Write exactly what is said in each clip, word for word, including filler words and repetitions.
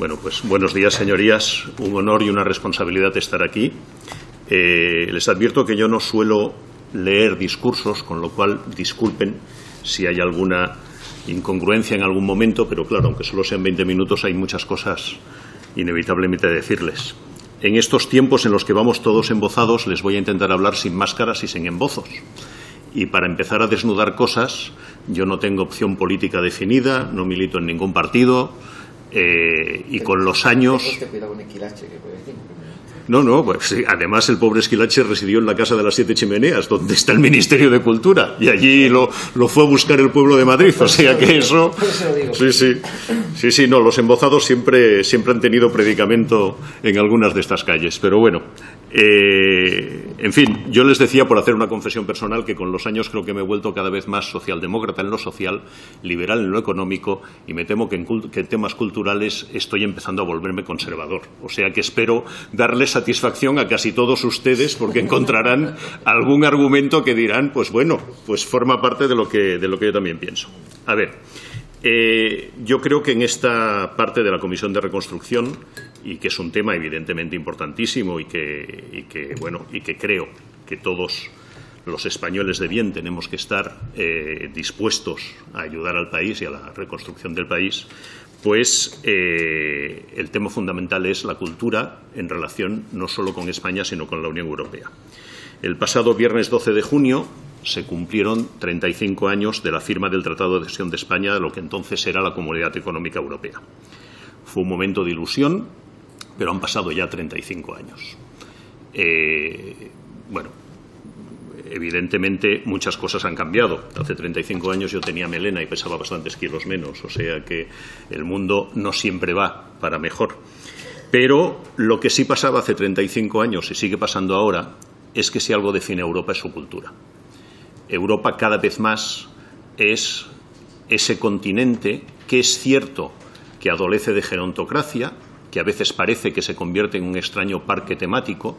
Bueno, pues buenos días, señorías. Un honor y una responsabilidad estar aquí. Eh, les advierto que yo no suelo leer discursos, con lo cual disculpen si hay alguna incongruencia en algún momento, pero claro, aunque solo sean veinte minutos, hay muchas cosas inevitablemente a decirles. En estos tiempos en los que vamos todos embozados, les voy a intentar hablar sin máscaras y sin embozos. Y para empezar a desnudar cosas, yo no tengo opción política definida, no milito en ningún partido, eh, y con los años... No, no, pues sí, además el pobre Esquilache residió en la Casa de las Siete Chimeneas, donde está el Ministerio de Cultura, y allí lo, lo fue a buscar el pueblo de Madrid, o sea que eso... Sí, sí, sí, sí, no, los embozados siempre, siempre han tenido predicamento en algunas de estas calles, pero bueno, eh, en fin, yo les decía, por hacer una confesión personal, que con los años creo que me he vuelto cada vez más socialdemócrata en lo social, liberal en lo económico, y me temo que en, que en temas culturales estoy empezando a volverme conservador, o sea que espero darles a satisfacción a casi todos ustedes, porque encontrarán algún argumento que dirán, pues bueno, pues forma parte de lo que, de lo que yo también pienso. A ver, eh, yo creo que en esta parte de la Comisión de Reconstrucción, y que es un tema evidentemente importantísimo y que, y que, bueno, y que creo que todos los españoles de bien tenemos que estar eh, dispuestos a ayudar al país y a la reconstrucción del país, pues eh, el tema fundamental es la cultura en relación no solo con España, sino con la Unión Europea. El pasado viernes doce de junio se cumplieron treinta y cinco años de la firma del Tratado de Adhesión de España a lo que entonces era la Comunidad Económica Europea. Fue un momento de ilusión, pero han pasado ya treinta y cinco años. Eh, bueno... Evidentemente, muchas cosas han cambiado. Hace treinta y cinco años yo tenía melena y pesaba bastantes kilos menos, o sea que el mundo no siempre va para mejor. Pero lo que sí pasaba hace treinta y cinco años y sigue pasando ahora es que si algo define a Europa es su cultura. Europa cada vez más es ese continente que es cierto que adolece de gerontocracia, que a veces parece que se convierte en un extraño parque temático,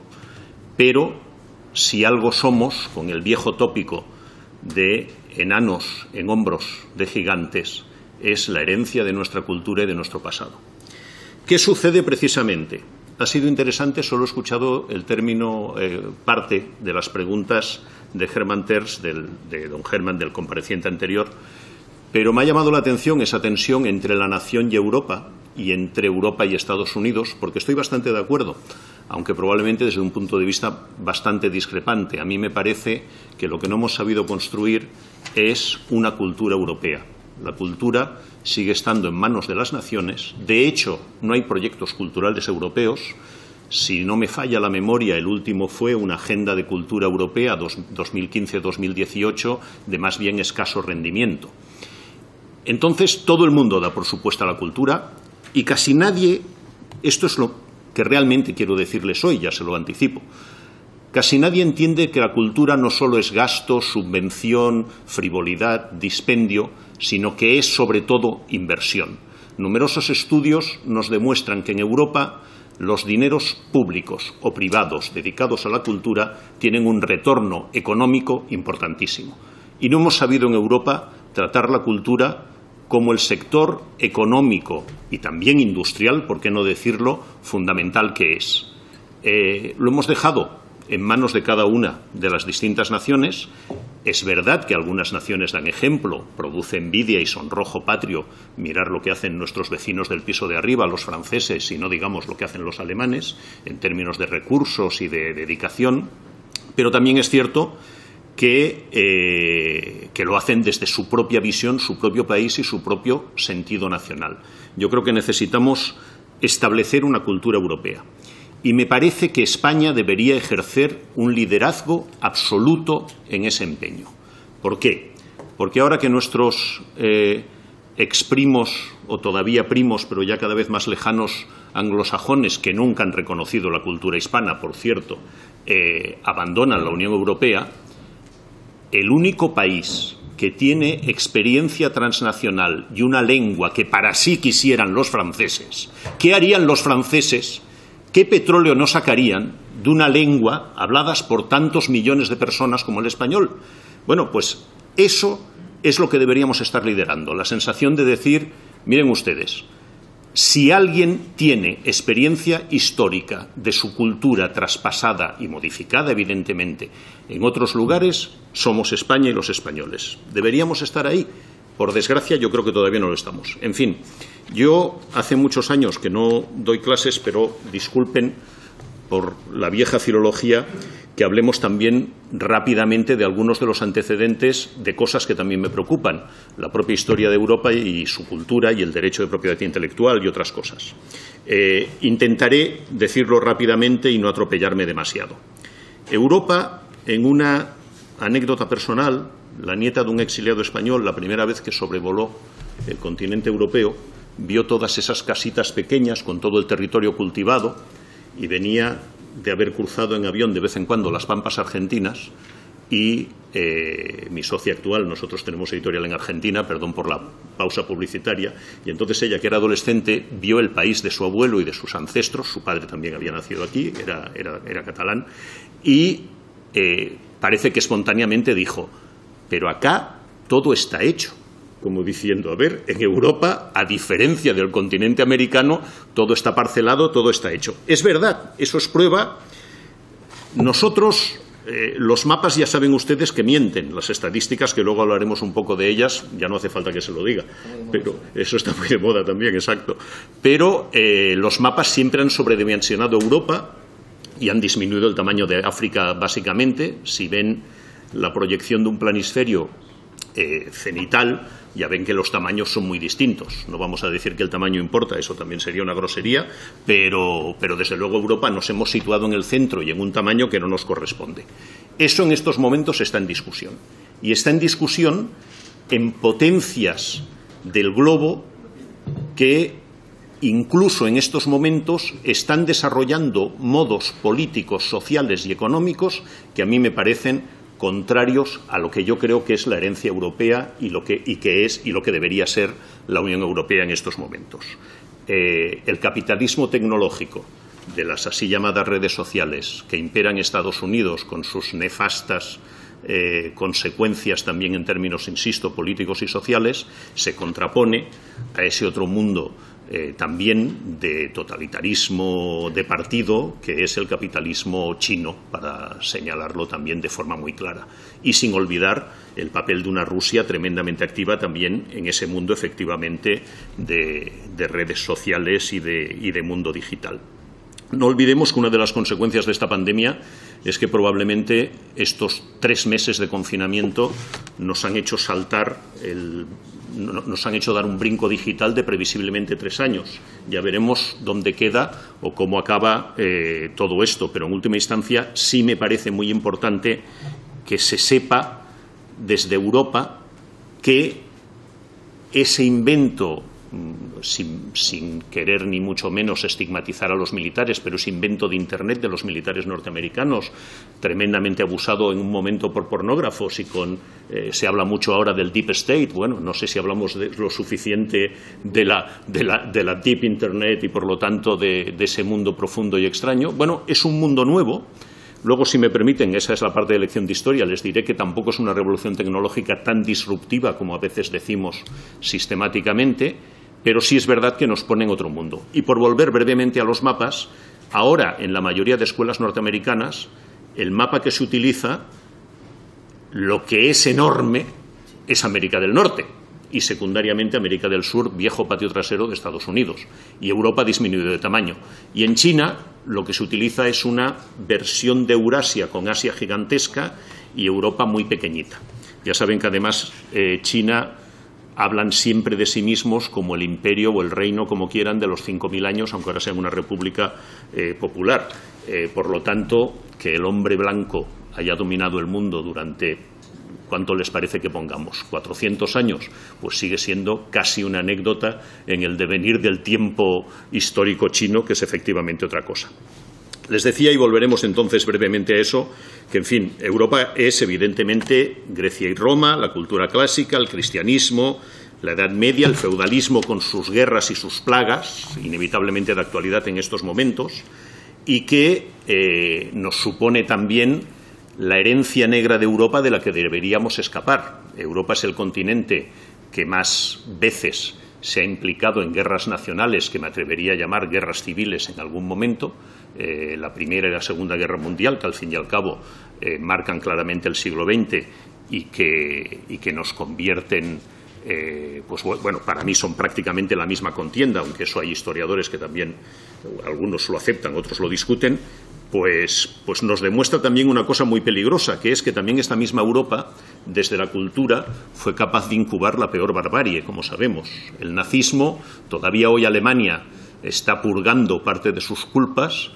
pero... Si algo somos, con el viejo tópico de enanos en hombros de gigantes, es la herencia de nuestra cultura y de nuestro pasado. ¿Qué sucede precisamente? Ha sido interesante, solo he escuchado el término, eh, parte de las preguntas de Germán Ters, del, de don Germán, del compareciente anterior, pero me ha llamado la atención esa tensión entre la nación y Europa, y entre Europa y Estados Unidos, porque estoy bastante de acuerdo, aunque probablemente desde un punto de vista bastante discrepante. A mí me parece que lo que no hemos sabido construir es una cultura europea. La cultura sigue estando en manos de las naciones. De hecho, no hay proyectos culturales europeos. Si no me falla la memoria, el último fue una agenda de cultura europea dos mil quince dos mil dieciocho de más bien escaso rendimiento. Entonces, todo el mundo da por supuesta la cultura. Y casi nadie, esto es lo que realmente quiero decirles hoy, ya se lo anticipo, casi nadie entiende que la cultura no solo es gasto, subvención, frivolidad, dispendio, sino que es sobre todo inversión. Numerosos estudios nos demuestran que en Europa los dineros públicos o privados dedicados a la cultura tienen un retorno económico importantísimo. Y no hemos sabido en Europa tratar la cultura como el sector económico y también industrial, por qué no decirlo, fundamental que es. Eh, lo hemos dejado en manos de cada una de las distintas naciones. Es verdad que algunas naciones dan ejemplo, produce envidia y sonrojo patrio mirar lo que hacen nuestros vecinos del piso de arriba, los franceses, y no digamos lo que hacen los alemanes, en términos de recursos y de dedicación, pero también es cierto Que, eh, que lo hacen desde su propia visión, su propio país y su propio sentido nacional. Yo creo que necesitamos establecer una cultura europea. Y me parece que España debería ejercer un liderazgo absoluto en ese empeño. ¿Por qué? Porque ahora que nuestros eh, exprimos, o todavía primos, pero ya cada vez más lejanos, anglosajones, que nunca han reconocido la cultura hispana, por cierto, eh, abandonan la Unión Europea, el único país que tiene experiencia transnacional y una lengua que para sí quisieran los franceses, ¿qué harían los franceses? ¿Qué petróleo no sacarían de una lengua hablada por tantos millones de personas como el español? Bueno, pues eso es lo que deberíamos estar liderando, la sensación de decir, miren ustedes, Si alguien tiene experiencia histórica de su cultura traspasada y modificada, evidentemente, en otros lugares, somos España y los españoles. Deberíamos estar ahí. Por desgracia, yo creo que todavía no lo estamos. En fin, yo hace muchos años que no doy clases, pero disculpen por la vieja filología que hablemos también rápidamente de algunos de los antecedentes de cosas que también me preocupan, la propia historia de Europa y su cultura y el derecho de propiedad intelectual y otras cosas. Eh, intentaré decirlo rápidamente y no atropellarme demasiado. Europa, en una anécdota personal, la nieta de un exiliado español, la primera vez que sobrevoló el continente europeo, vio todas esas casitas pequeñas con todo el territorio cultivado y venía de haber cruzado en avión de vez en cuando las pampas argentinas y eh, mi socia actual, nosotros tenemos editorial en Argentina, perdón por la pausa publicitaria, y entonces ella, que era adolescente, vio el país de su abuelo y de sus ancestros, su padre también había nacido aquí, era, era, era catalán, y eh, parece que espontáneamente dijo, pero acá todo está hecho, como diciendo, a ver, en Europa, a diferencia del continente americano, todo está parcelado, todo está hecho. Es verdad, eso es prueba. Nosotros, eh, los mapas ya saben ustedes que mienten, las estadísticas, que luego hablaremos un poco de ellas, ya no hace falta que se lo diga, pero eso está muy de moda también, exacto. Pero eh, los mapas siempre han sobredimensionado Europa y han disminuido el tamaño de África, básicamente. Si ven la proyección de un planisferio eh, cenital, ya ven que los tamaños son muy distintos. No vamos a decir que el tamaño importa, eso también sería una grosería, pero, pero desde luego Europa nos hemos situado en el centro y en un tamaño que no nos corresponde. Eso en estos momentos está en discusión. Y está en discusión en potencias del globo que incluso en estos momentos están desarrollando modos políticos, sociales y económicos que a mí me parecen contrarios a lo que yo creo que es la herencia europea y lo que, y que es y lo que debería ser la Unión Europea en estos momentos. Eh, el capitalismo tecnológico de las así llamadas redes sociales que imperan en Estados Unidos con sus nefastas eh, consecuencias también en términos, insisto, políticos y sociales, se contrapone a ese otro mundo eh, también de totalitarismo de partido, que es el capitalismo chino, para señalarlo también de forma muy clara. Y sin olvidar el papel de una Rusia tremendamente activa también en ese mundo, efectivamente, de, de redes sociales y de, y de mundo digital. No olvidemos que una de las consecuencias de esta pandemia es que probablemente estos tres meses de confinamiento nos han hecho saltar el... nos han hecho dar un brinco digital de previsiblemente tres años. Ya veremos dónde queda o cómo acaba eh, todo esto, pero en última instancia sí me parece muy importante que se sepa desde Europa que ese invento, sin, sin querer ni mucho menos estigmatizar a los militares, pero ese invento de Internet de los militares norteamericanos, tremendamente abusado en un momento por pornógrafos y con eh, se habla mucho ahora del Deep State. Bueno, no sé si hablamos de, lo suficiente de la, de, la, de la Deep Internet y por lo tanto de, de ese mundo profundo y extraño. Bueno, es un mundo nuevo. Luego, si me permiten, esa es la parte de lección de historia, les diré que tampoco es una revolución tecnológica tan disruptiva como a veces decimos sistemáticamente, pero sí es verdad que nos pone en otro mundo. Y por volver brevemente a los mapas, ahora en la mayoría de escuelas norteamericanas, el mapa que se utiliza, lo que es enorme, es América del Norte y secundariamente América del Sur, viejo patio trasero de Estados Unidos, y Europa ha disminuido de tamaño. Y en China lo que se utiliza es una versión de Eurasia con Asia gigantesca y Europa muy pequeñita. Ya saben que además eh, China... hablan siempre de sí mismos como el imperio o el reino, como quieran, de los cinco mil años, aunque ahora sea una república eh, popular. Eh, por lo tanto, que el hombre blanco haya dominado el mundo durante, ¿cuánto les parece que pongamos? ¿cuatrocientos años? Pues sigue siendo casi una anécdota en el devenir del tiempo histórico chino, que es efectivamente otra cosa. Les decía, y volveremos entonces brevemente a eso, que en fin, Europa es evidentemente Grecia y Roma, la cultura clásica, el cristianismo, la Edad Media, el feudalismo con sus guerras y sus plagas, inevitablemente de actualidad en estos momentos, y que eh, nos supone también la herencia negra de Europa de la que deberíamos escapar. Europa es el continente que más veces se ha implicado en guerras nacionales, que me atrevería a llamar guerras civiles en algún momento, eh, la Primera y la Segunda Guerra Mundial, que al fin y al cabo eh, marcan claramente el siglo veinte y que, y que nos convierten, eh, pues bueno, para mí son prácticamente la misma contienda, aunque eso hay historiadores que también, algunos lo aceptan, otros lo discuten, pues, pues nos demuestra también una cosa muy peligrosa, que es que también esta misma Europa, desde la cultura, fue capaz de incubar la peor barbarie, como sabemos. El nazismo, todavía hoy Alemania está purgando parte de sus culpas,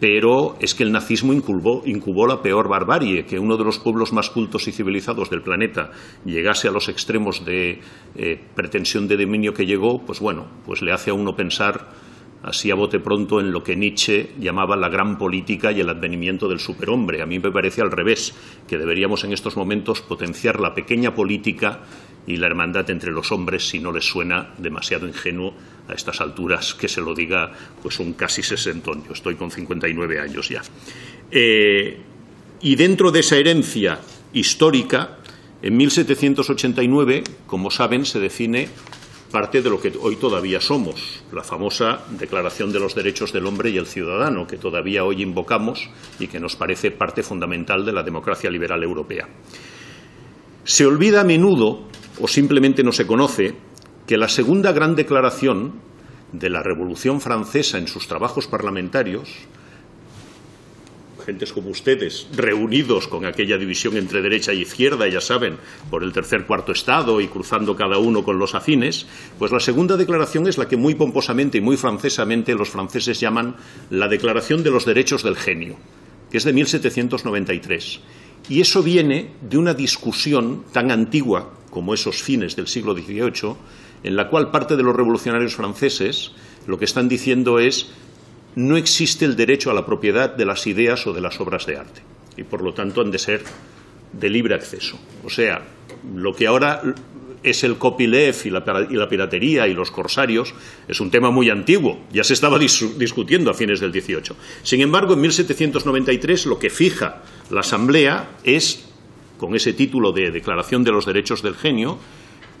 pero es que el nazismo incubó, incubó la peor barbarie, que uno de los pueblos más cultos y civilizados del planeta llegase a los extremos de eh, pretensión de dominio que llegó, pues bueno, pues le hace a uno pensar así a bote pronto en lo que Nietzsche llamaba la gran política y el advenimiento del superhombre. A mí me parece al revés, que deberíamos en estos momentos potenciar la pequeña política y la hermandad entre los hombres, si no les suena demasiado ingenuo a estas alturas que se lo diga pues un casi sesentón. Yo estoy con cincuenta y nueve años ya. Eh, y dentro de esa herencia histórica, en mil setecientos ochenta y nueve, como saben, se define parte de lo que hoy todavía somos, la famosa Declaración de los Derechos del Hombre y el Ciudadano, que todavía hoy invocamos y que nos parece parte fundamental de la democracia liberal europea. Se olvida a menudo, o simplemente no se conoce, que la segunda gran declaración de la Revolución Francesa en sus trabajos parlamentarios, gentes como ustedes, reunidos con aquella división entre derecha e izquierda, ya saben, por el tercer cuarto estado y cruzando cada uno con los afines, pues la segunda declaración es la que muy pomposamente y muy francesamente los franceses llaman la Declaración de los Derechos del Genio, que es de mil setecientos noventa y tres. Y eso viene de una discusión tan antigua como esos fines del siglo dieciocho, en la cual parte de los revolucionarios franceses lo que están diciendo es: no existe el derecho a la propiedad de las ideas o de las obras de arte, y por lo tanto han de ser de libre acceso. O sea, lo que ahora es el copyleft y la, y la piratería y los corsarios es un tema muy antiguo, ya se estaba dis discutiendo a fines del dieciocho. Sin embargo, en mil setecientos noventa y tres lo que fija la Asamblea es, con ese título de Declaración de los Derechos del Genio,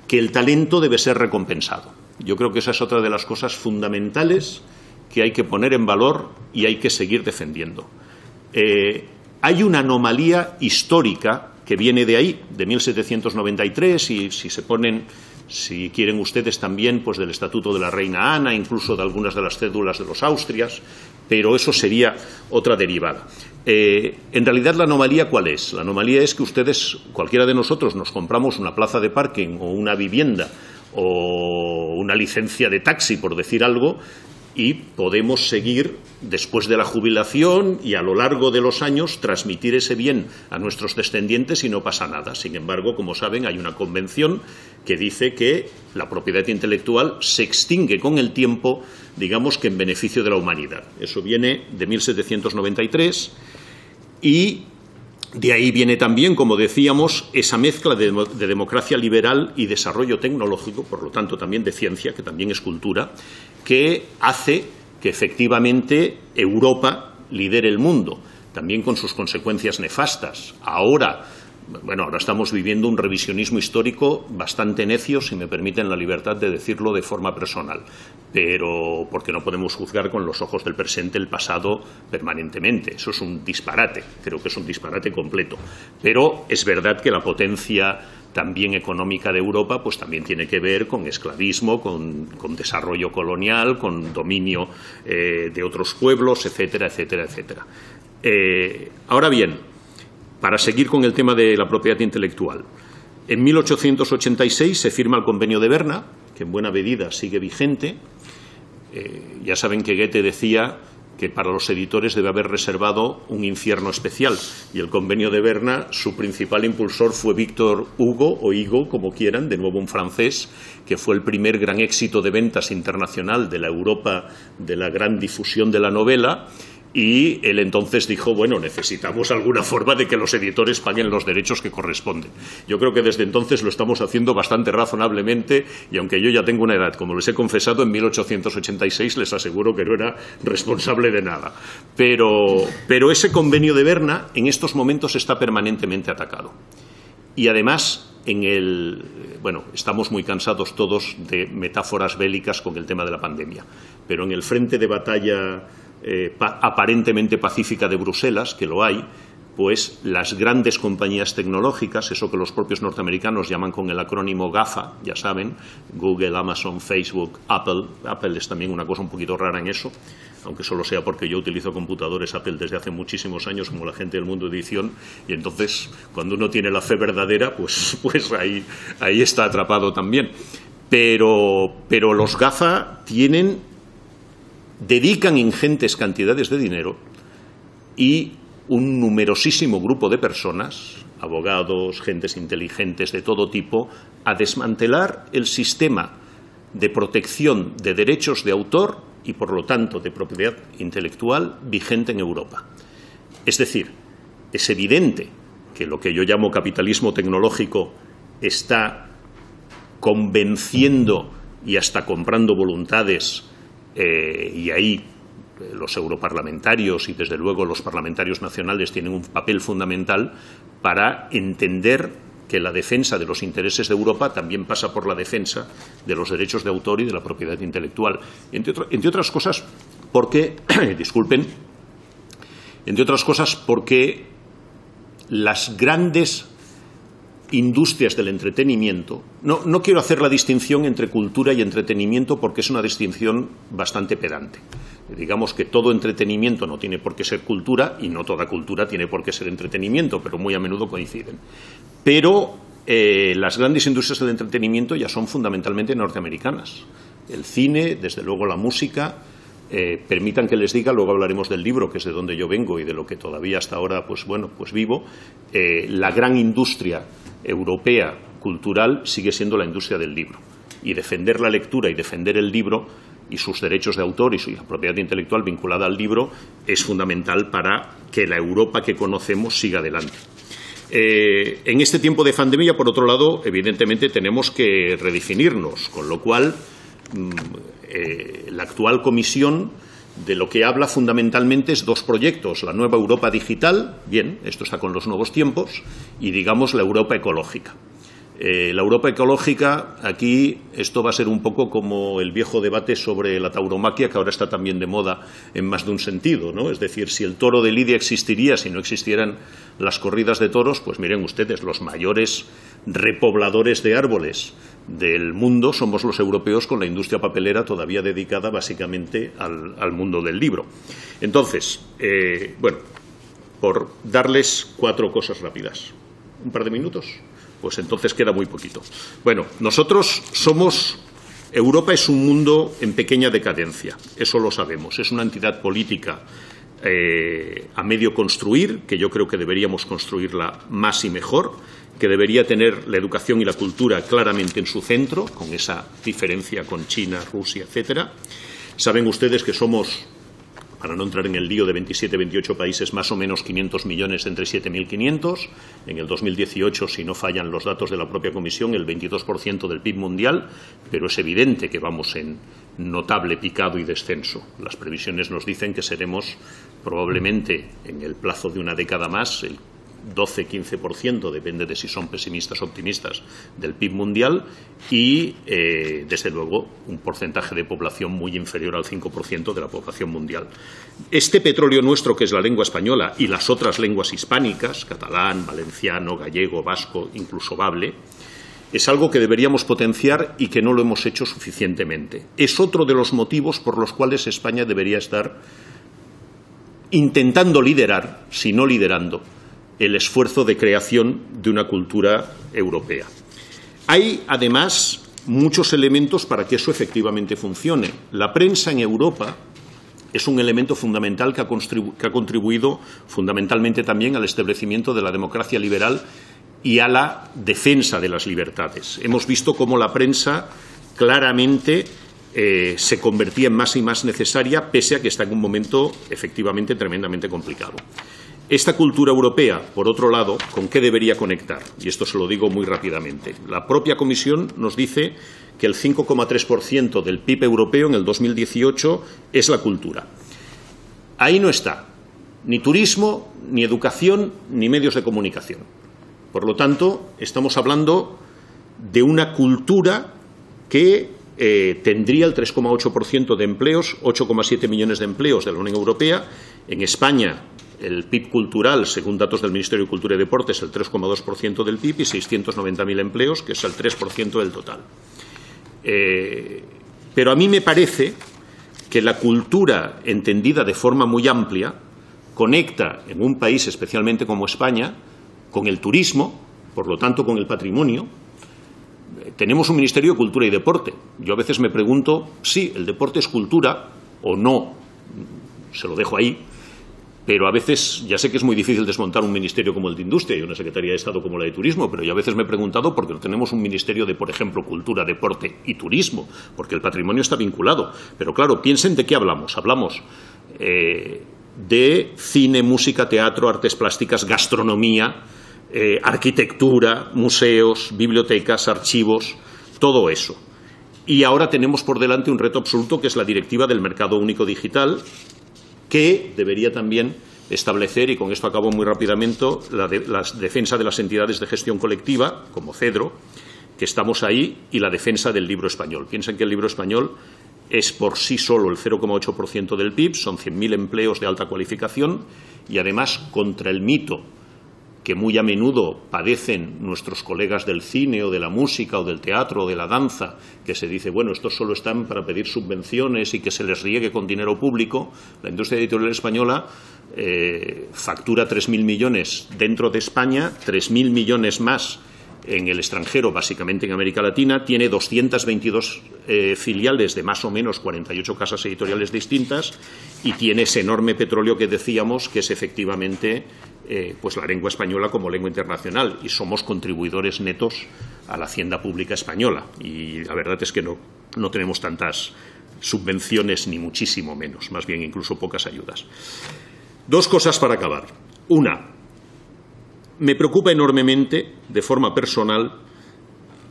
que el talento debe ser recompensado. Yo creo que esa es otra de las cosas fundamentales que hay que poner en valor y hay que seguir defendiendo. Eh, hay una anomalía histórica que viene de ahí, de mil setecientos noventa y tres, y si se ponen, si quieren ustedes también, pues del Estatuto de la Reina Ana, incluso de algunas de las cédulas de los Austrias, pero eso sería otra derivada. Eh, en realidad, ¿la anomalía cuál es? La anomalía es que ustedes, cualquiera de nosotros, nos compramos una plaza de parking o una vivienda o una licencia de taxi, por decir algo, y podemos seguir después de la jubilación y a lo largo de los años transmitir ese bien a nuestros descendientes y no pasa nada. Sin embargo, como saben, hay una convención que dice que la propiedad intelectual se extingue con el tiempo, digamos que en beneficio de la humanidad. Eso viene de mil setecientos noventa y tres y de ahí viene también, como decíamos, esa mezcla de, de democracia liberal y desarrollo tecnológico, por lo tanto también de ciencia, que también es cultura, que hace que efectivamente Europa lidere el mundo, también con sus consecuencias nefastas. Ahora, bueno, ahora estamos viviendo un revisionismo histórico bastante necio, si me permiten la libertad de decirlo de forma personal, pero porque no podemos juzgar con los ojos del presente el pasado permanentemente. Eso es un disparate, creo que es un disparate completo. Pero es verdad que la potencia también económica de Europa, pues también tiene que ver con esclavismo, con, con desarrollo colonial, con dominio eh, de otros pueblos, etcétera, etcétera, etcétera. Eh, ahora bien, para seguir con el tema de la propiedad intelectual, en mil ochocientos ochenta y seis se firma el Convenio de Berna, que en buena medida sigue vigente. Eh, ya saben que Goethe decía que para los editores debe haber reservado un infierno especial, y el Convenio de Berna, su principal impulsor fue Víctor Hugo, o Higo, como quieran, de nuevo un francés, que fue el primer gran éxito de ventas internacional de la Europa de la gran difusión de la novela. Y él entonces dijo, bueno, necesitamos alguna forma de que los editores paguen los derechos que corresponden. Yo creo que desde entonces lo estamos haciendo bastante razonablemente, y aunque yo ya tengo una edad, como les he confesado, en mil ochocientos ochenta y seis les aseguro que no era responsable de nada. Pero, pero ese Convenio de Berna en estos momentos está permanentemente atacado. Y además en el, bueno, estamos muy cansados todos de metáforas bélicas con el tema de la pandemia, pero en el frente de batalla eh, pa- aparentemente pacífica de Bruselas, que lo hay, pues las grandes compañías tecnológicas, eso que los propios norteamericanos llaman con el acrónimo GAFA, ya saben, Google, Amazon, Facebook, Apple, Apple es también una cosa un poquito rara en eso, aunque solo sea porque yo utilizo computadores Apple desde hace muchísimos años, como la gente del mundo de edición, y entonces cuando uno tiene la fe verdadera, pues, pues ahí, ahí está atrapado también. Pero, pero los GAFA tienen, dedican ingentes cantidades de dinero y un numerosísimo grupo de personas, abogados, gentes inteligentes de todo tipo, a desmantelar el sistema de protección de derechos de autor y, por lo tanto, de propiedad intelectual vigente en Europa. Es decir, es evidente que lo que yo llamo capitalismo tecnológico está convenciendo y hasta comprando voluntades, eh, y ahí los europarlamentarios y, desde luego, los parlamentarios nacionales tienen un papel fundamental para entender que la defensa de los intereses de Europa también pasa por la defensa de los derechos de autor y de la propiedad intelectual. Entre, otro, entre otras cosas porque, disculpen, entre otras cosas porque las grandes industrias del entretenimiento, no, no quiero hacer la distinción entre cultura y entretenimiento porque es una distinción bastante pedante. Digamos que todo entretenimiento no tiene por qué ser cultura y no toda cultura tiene por qué ser entretenimiento, pero muy a menudo coinciden. Pero eh, las grandes industrias del entretenimiento ya son fundamentalmente norteamericanas. El cine, desde luego la música, eh, permitan que les diga, luego hablaremos del libro, que es de donde yo vengo y de lo que todavía hasta ahora pues, bueno, pues vivo, eh, la gran industria europea cultural sigue siendo la industria del libro. Y defender la lectura y defender el libro y sus derechos de autor y su propiedad intelectual vinculada al libro es fundamental para que la Europa que conocemos siga adelante. Eh, en este tiempo de pandemia, por otro lado, evidentemente tenemos que redefinirnos, con lo cual mm, eh, la actual comisión de lo que habla fundamentalmente es dos proyectos, la nueva Europa digital, bien, esto está con los nuevos tiempos, y digamos la Europa ecológica. Eh, la Europa ecológica, aquí esto va a ser un poco como el viejo debate sobre la tauromaquia, que ahora está también de moda en más de un sentido, ¿no? Es decir, si el toro de Lidia existiría, si no existieran las corridas de toros, pues miren ustedes, los mayores repobladores de árboles del mundo somos los europeos, con la industria papelera todavía dedicada básicamente al, al mundo del libro. Entonces, eh, bueno, por darles cuatro cosas rápidas. ¿Un par de minutos? Pues entonces queda muy poquito. Bueno, nosotros somos... Europa es un mundo en pequeña decadencia, eso lo sabemos. Es una entidad política eh, a medio construir, que yo creo que deberíamos construirla más y mejor, que debería tener la educación y la cultura claramente en su centro, con esa diferencia con China, Rusia, etcétera. Saben ustedes que somos, para no entrar en el lío de veintisiete veintiocho países, más o menos quinientos millones entre siete mil quinientos. En el dos mil dieciocho, si no fallan los datos de la propia Comisión, el veintidós por ciento del P I B mundial, pero es evidente que vamos en notable picado y descenso. Las previsiones nos dicen que seremos probablemente, en el plazo de una década más, el doce a quince por ciento, depende de si son pesimistas o optimistas, del P I B mundial y, eh, desde luego, un porcentaje de población muy inferior al cinco por ciento de la población mundial. Este petróleo nuestro, que es la lengua española y las otras lenguas hispánicas, catalán, valenciano, gallego, vasco, incluso bable, es algo que deberíamos potenciar y que no lo hemos hecho suficientemente. Es otro de los motivos por los cuales España debería estar intentando liderar, si no liderando, el esfuerzo de creación de una cultura europea. Hay, además, muchos elementos para que eso efectivamente funcione. La prensa en Europa es un elemento fundamental que ha, contribu- que ha contribuido fundamentalmente también al establecimiento de la democracia liberal y a la defensa de las libertades. Hemos visto cómo la prensa claramente eh, se convertía en más y más necesaria, pese a que está en un momento efectivamente tremendamente complicado. Esta cultura europea, por otro lado, ¿con qué debería conectar? Y esto se lo digo muy rápidamente. La propia Comisión nos dice que el cinco coma tres por ciento del P I B europeo en el dos mil dieciocho es la cultura. Ahí no está ni turismo, ni educación, ni medios de comunicación. Por lo tanto, estamos hablando de una cultura que eh, tendría el tres coma ocho por ciento de empleos, ocho coma siete millones de empleos de la Unión Europea. En España, el P I B cultural, según datos del Ministerio de Cultura y Deportes, es el tres coma dos por ciento del P I B y seiscientos noventa mil empleos, que es el tres por ciento del total. Eh, pero a mí me parece que la cultura, entendida de forma muy amplia, conecta en un país, especialmente como España, con el turismo, por lo tanto con el patrimonio. Tenemos un Ministerio de Cultura y Deporte. Yo a veces me pregunto si el deporte es cultura o no, se lo dejo ahí, pero a veces, ya sé que es muy difícil desmontar un ministerio como el de Industria y una Secretaría de Estado como la de Turismo, pero yo a veces me he preguntado por qué no tenemos un ministerio de, por ejemplo, Cultura, Deporte y Turismo, porque el patrimonio está vinculado. Pero claro, piensen de qué hablamos. Hablamos eh, de cine, música, teatro, artes plásticas, gastronomía, Eh, arquitectura, museos, bibliotecas, archivos, todo eso. Y ahora tenemos por delante un reto absoluto, que es la directiva del mercado único digital, que debería también establecer, y con esto acabo muy rápidamente, la, de, la defensa de las entidades de gestión colectiva, como CEDRO, que estamos ahí, y la defensa del libro español. Piensen que el libro español es por sí solo el cero coma ocho por ciento del P I B, son cien mil empleos de alta cualificación, y además contra el mito que muy a menudo padecen nuestros colegas del cine o de la música o del teatro o de la danza, que se dice, bueno, estos solo están para pedir subvenciones y que se les riegue con dinero público. La industria editorial española eh, factura tres mil millones dentro de España, tres mil millones más en el extranjero, básicamente en América Latina, tiene doscientas veintidós eh, filiales de más o menos cuarenta y ocho casas editoriales distintas y tiene ese enorme petróleo que decíamos, que es efectivamente eh, pues la lengua española como lengua internacional, y somos contribuidores netos a la hacienda pública española, y la verdad es que no, no tenemos tantas subvenciones ni muchísimo menos, más bien incluso pocas ayudas. Dos cosas para acabar. Una, me preocupa enormemente, de forma personal,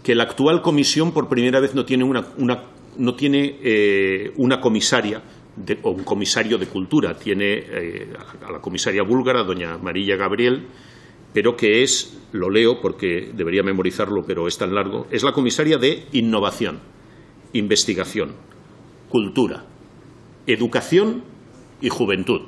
que la actual comisión por primera vez no tiene una, una, no tiene, eh, una comisaria de, o un comisario de cultura. Tiene eh, a la comisaria búlgara, doña María Gabriel, pero que es, lo leo porque debería memorizarlo, pero es tan largo, es la comisaria de innovación, investigación, cultura, educación y juventud.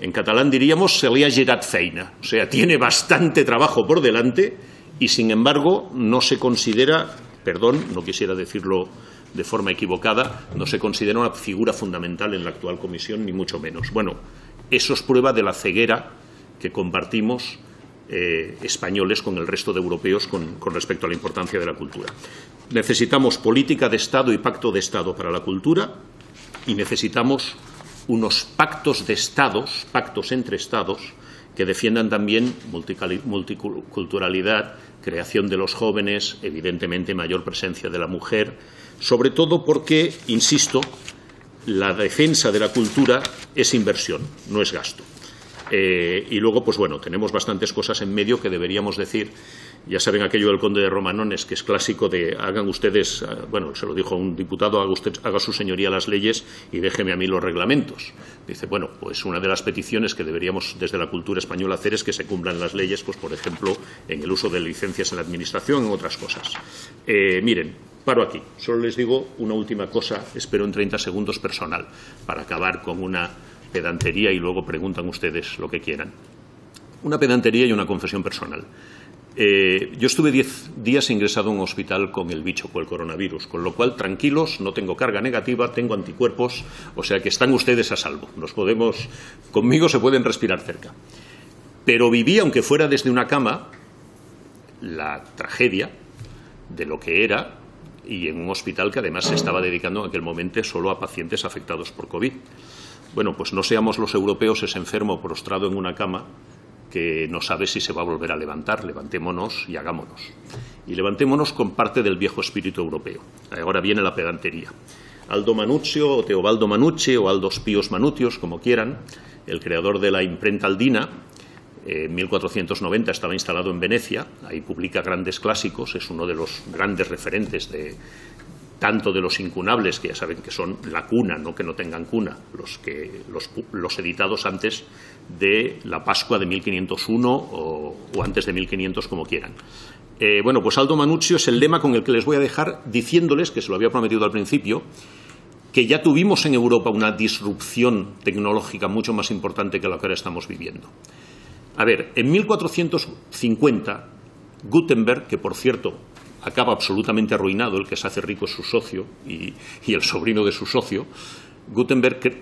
En catalán diríamos, se le ha llerat feina. O sea, tiene bastante trabajo por delante y, sin embargo, no se considera, perdón, no quisiera decirlo de forma equivocada, no se considera una figura fundamental en la actual comisión, ni mucho menos. Bueno, eso es prueba de la ceguera que compartimos eh, españoles con el resto de europeos con, con respecto a la importancia de la cultura. Necesitamos política de Estado y pacto de Estado para la cultura, y necesitamos unos pactos de Estados, pactos entre Estados, que defiendan también multiculturalidad, creación de los jóvenes, evidentemente mayor presencia de la mujer, sobre todo porque, insisto, la defensa de la cultura es inversión, no es gasto. Eh, y luego, pues bueno, tenemos bastantes cosas en medio que deberíamos decir. Ya saben aquello del conde de Romanones, que es clásico de hagan ustedes, bueno, se lo dijo a un diputado, haga, usted, haga su señoría las leyes y déjeme a mí los reglamentos. Dice, bueno, pues una de las peticiones que deberíamos desde la cultura española hacer es que se cumplan las leyes, pues por ejemplo, en el uso de licencias en la administración, en otras cosas. Eh, miren, paro aquí. Solo les digo una última cosa, espero en treinta segundos personal, para acabar con una pedantería y luego preguntan ustedes lo que quieran. Una pedantería y una confesión personal. Eh, yo estuve diez días ingresado en un hospital con el bicho, con el coronavirus, con lo cual, tranquilos, no tengo carga negativa, tengo anticuerpos, o sea que están ustedes a salvo. Nos podemos, conmigo se pueden respirar cerca. Pero viví, aunque fuera desde una cama, la tragedia de lo que era, y en un hospital que además se estaba dedicando en aquel momento solo a pacientes afectados por COVID. Bueno, pues no seamos los europeos ese enfermo prostrado en una cama que no sabe si se va a volver a levantar. Levantémonos y hagámonos. Y levantémonos con parte del viejo espíritu europeo. Ahora viene la pedantería. Aldo Manutius, o Teobaldo Manutius, o Aldus Pius Manutius, como quieran, el creador de la imprenta Aldina, en mil cuatrocientos noventa estaba instalado en Venecia. Ahí publica grandes clásicos, es uno de los grandes referentes de tanto de los incunables, que ya saben que son la cuna, no que no tengan cuna, los, que, los, los editados antes de la Pascua de mil quinientos uno o, o antes de mil quinientos, como quieran. Eh, bueno, pues Aldus Manutius es el lema con el que les voy a dejar, diciéndoles, que se lo había prometido al principio, que ya tuvimos en Europa una disrupción tecnológica mucho más importante que la que ahora estamos viviendo. A ver, en mil cuatrocientos cincuenta, Gutenberg, que por cierto acaba absolutamente arruinado, el que se hace rico es su socio y, y el sobrino de su socio, Gutenberg cre-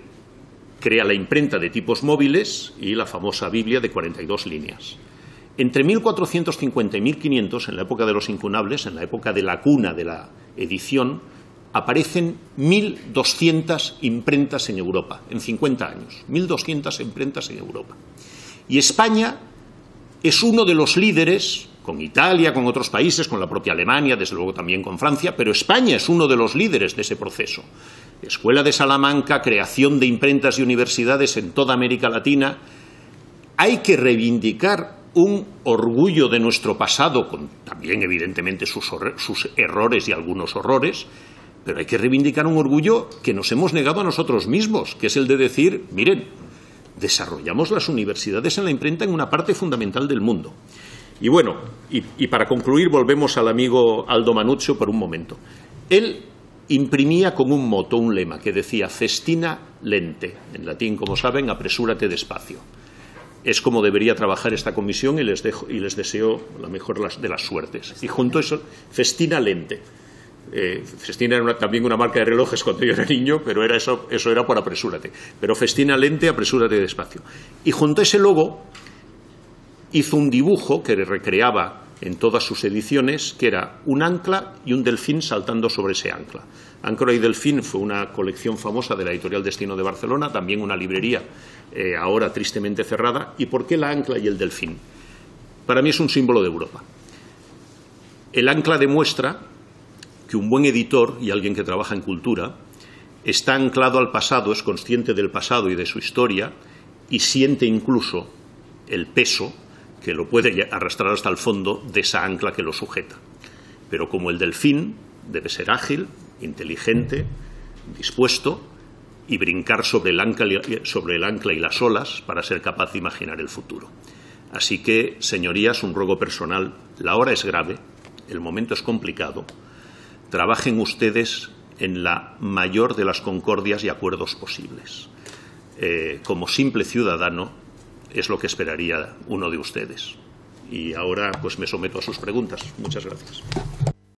crea la imprenta de tipos móviles y la famosa Biblia de cuarenta y dos líneas. Entre mil cuatrocientos cincuenta y mil quinientos, en la época de los incunables, en la época de la cuna de la edición, aparecen mil doscientas imprentas en Europa, en cincuenta años. mil doscientas imprentas en Europa. Y España es uno de los líderes, con Italia, con otros países, con la propia Alemania, desde luego también con Francia, pero España es uno de los líderes de ese proceso. Escuela de Salamanca, creación de imprentas y universidades en toda América Latina. Hay que reivindicar un orgullo de nuestro pasado, con también evidentemente sus, sus errores y algunos horrores, pero hay que reivindicar un orgullo que nos hemos negado a nosotros mismos, que es el de decir, miren, desarrollamos las universidades en la imprenta en una parte fundamental del mundo. Y bueno, y, y para concluir volvemos al amigo Aldus Manutius por un momento. Él imprimía con un moto, un lema, que decía festina lente, en latín, como saben, apresúrate despacio. Es como debería trabajar esta comisión y les, dejo, y les deseo la mejor de las suertes. Y junto a eso, festina lente. Eh, Festina era una, también una marca de relojes cuando yo era niño, pero era eso, eso era por apresúrate. Pero festina lente, apresúrate despacio. Y junto a ese logo hizo un dibujo que recreaba en todas sus ediciones, que era un ancla y un delfín saltando sobre ese ancla. Ancla y delfín fue una colección famosa de la editorial Destino de Barcelona, también una librería eh, ahora tristemente cerrada. ¿Y por qué la ancla y el delfín? Para mí es un símbolo de Europa. El ancla demuestra que un buen editor y alguien que trabaja en cultura está anclado al pasado, es consciente del pasado y de su historia y siente incluso el peso que lo puede arrastrar hasta el fondo de esa ancla que lo sujeta. Pero como el delfín debe ser ágil, inteligente, dispuesto y brincar sobre el ancla, sobre el ancla y las olas para ser capaz de imaginar el futuro. Así que, señorías, un ruego personal. La hora es grave, el momento es complicado. Trabajen ustedes en la mayor de las concordias y acuerdos posibles. Eh, como simple ciudadano, es lo que esperaría uno de ustedes. Y ahora pues me someto a sus preguntas. Muchas gracias.